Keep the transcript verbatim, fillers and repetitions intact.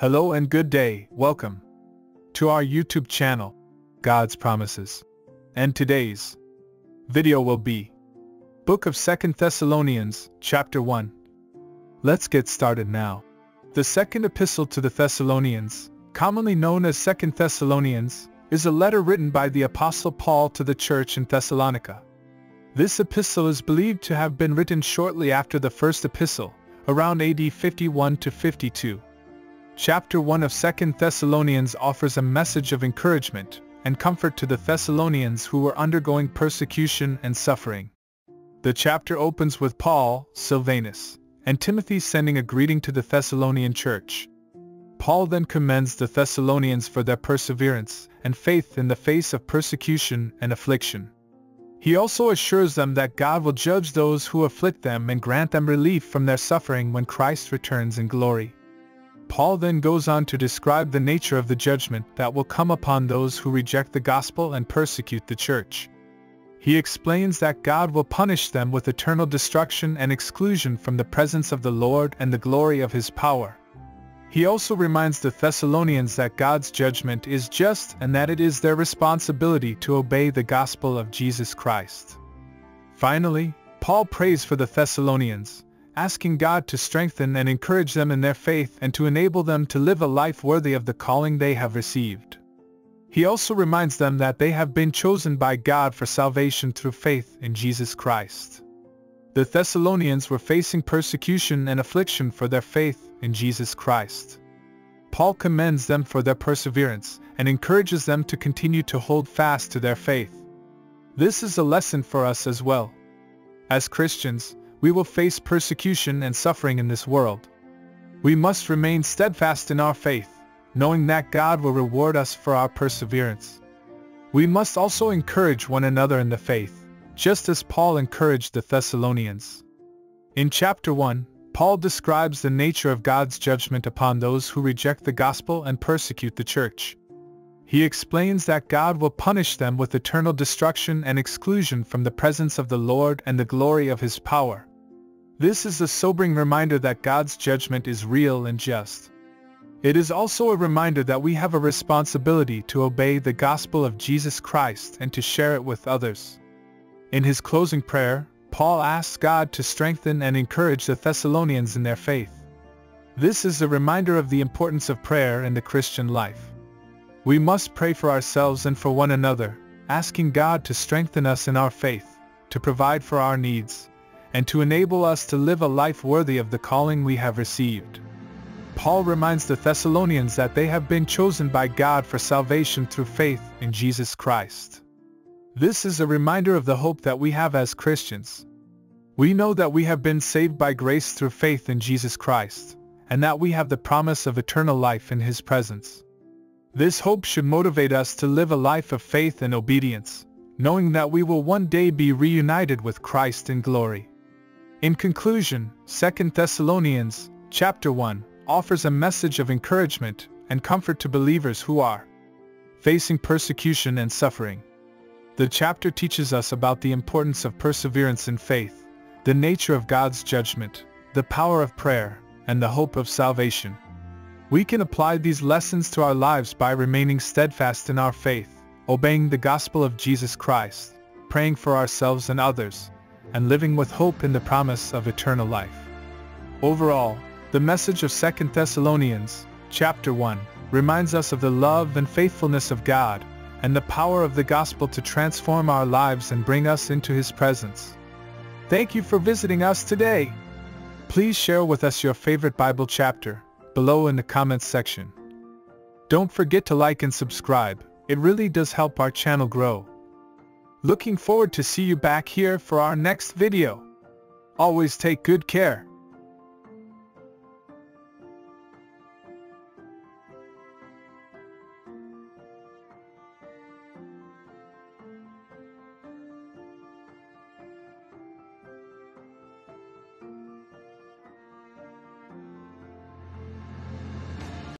Hello and good day, welcome to our YouTube channel, God's Promises. And today's video will be Book of Second Thessalonians, Chapter one. Let's get started now. The second epistle to the Thessalonians, commonly known as Second Thessalonians, is a letter written by the Apostle Paul to the church in Thessalonica. This epistle is believed to have been written shortly after the first epistle, around A D fifty-one to fifty-two. Chapter one of Second Thessalonians offers a message of encouragement and comfort to the Thessalonians who were undergoing persecution and suffering. The chapter opens with Paul, Silvanus, and Timothy sending a greeting to the Thessalonian church. Paul then commends the Thessalonians for their perseverance and faith in the face of persecution and affliction. He also assures them that God will judge those who afflict them and grant them relief from their suffering when Christ returns in glory. Paul then goes on to describe the nature of the judgment that will come upon those who reject the gospel and persecute the church. He explains that God will punish them with eternal destruction and exclusion from the presence of the Lord and the glory of His power. He also reminds the Thessalonians that God's judgment is just and that it is their responsibility to obey the gospel of Jesus Christ. Finally, Paul prays for the Thessalonians, asking God to strengthen and encourage them in their faith and to enable them to live a life worthy of the calling they have received. He also reminds them that they have been chosen by God for salvation through faith in Jesus Christ. The Thessalonians were facing persecution and affliction for their faith in Jesus Christ. Paul commends them for their perseverance and encourages them to continue to hold fast to their faith. This is a lesson for us as well. As Christians, we will face persecution and suffering in this world. We must remain steadfast in our faith, knowing that God will reward us for our perseverance. We must also encourage one another in the faith, just as Paul encouraged the Thessalonians. In chapter one, Paul describes the nature of God's judgment upon those who reject the gospel and persecute the church. He explains that God will punish them with eternal destruction and exclusion from the presence of the Lord and the glory of His power. This is a sobering reminder that God's judgment is real and just. It is also a reminder that we have a responsibility to obey the gospel of Jesus Christ and to share it with others. In his closing prayer, Paul asks God to strengthen and encourage the Thessalonians in their faith. This is a reminder of the importance of prayer in the Christian life. We must pray for ourselves and for one another, asking God to strengthen us in our faith, to provide for our needs, and to enable us to live a life worthy of the calling we have received. Paul reminds the Thessalonians that they have been chosen by God for salvation through faith in Jesus Christ. This is a reminder of the hope that we have as Christians. We know that we have been saved by grace through faith in Jesus Christ, and that we have the promise of eternal life in His presence. This hope should motivate us to live a life of faith and obedience, knowing that we will one day be reunited with Christ in glory. In conclusion, Second Thessalonians, Chapter one, offers a message of encouragement and comfort to believers who are facing persecution and suffering. The chapter teaches us about the importance of perseverance in faith, the nature of God's judgment, the power of prayer, and the hope of salvation. We can apply these lessons to our lives by remaining steadfast in our faith, obeying the gospel of Jesus Christ, praying for ourselves and others, and living with hope in the promise of eternal life. Overall, the message of Second Thessalonians, Chapter one, reminds us of the love and faithfulness of God, and the power of the gospel to transform our lives and bring us into His presence. Thank you for visiting us today. Please share with us your favorite Bible chapter below in the comments section. Don't forget to like and subscribe, it really does help our channel grow. Looking forward to see you back here for our next video. Always take good care.